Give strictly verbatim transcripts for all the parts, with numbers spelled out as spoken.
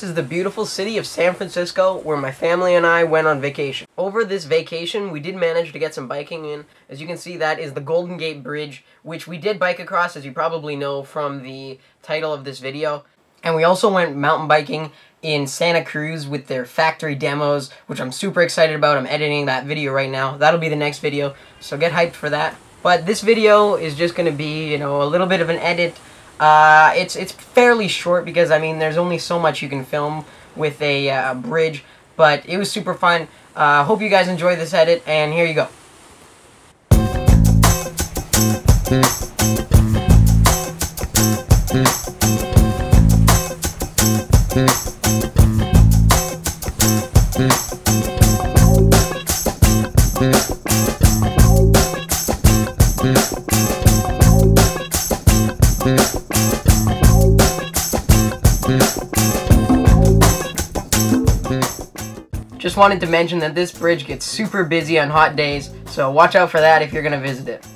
This is the beautiful city of San Francisco, where my family and I went on vacation. Over this vacation, we did manage to get some biking in. As you can see, that is the Golden Gate Bridge, which we did bike across, as you probably know from the title of this video. And we also went mountain biking in Santa Cruz with their factory demos, which I'm super excited about. I'm editing that video right now. That'll be the next video, so get hyped for that. But this video is just going to be, you know, a little bit of an edit. Uh, it's it's fairly short because, I mean, there's only so much you can film with a uh, bridge. But it was super fun. Uh, hope you guys enjoyed this edit, and here you go. Just wanted to mention that this bridge gets super busy on hot days, so watch out for that if you're gonna visit it.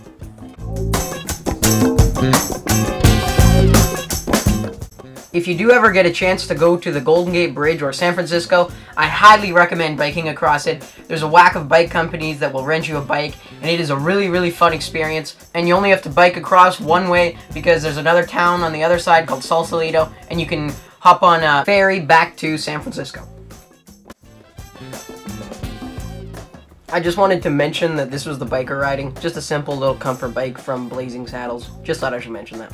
If you do ever get a chance to go to the Golden Gate Bridge or San Francisco, I highly recommend biking across it. There's a whack of bike companies that will rent you a bike, and it is a really, really fun experience. And you only have to bike across one way because there's another town on the other side called Sausalito, and you can hop on a ferry back to San Francisco. I just wanted to mention that this was the biker riding, just a simple little comfort bike from Blazing Saddles. Just thought I should mention that.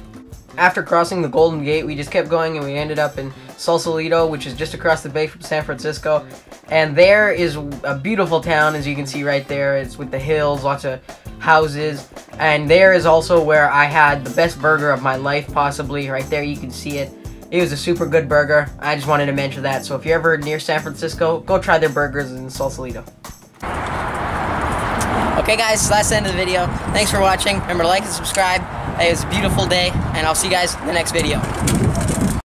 After crossing the Golden Gate, we just kept going and we ended up in Sausalito, which is just across the bay from San Francisco. And there is a beautiful town, as you can see right there. It's with the hills, lots of houses. And there is also where I had the best burger of my life, possibly. Right there, you can see it. It was a super good burger. I just wanted to mention that. So if you're ever near San Francisco, go try their burgers in Sausalito. Okay guys, that's the end of the video. Thanks for watching. Remember to like and subscribe. It was a beautiful day, and I'll see you guys in the next video.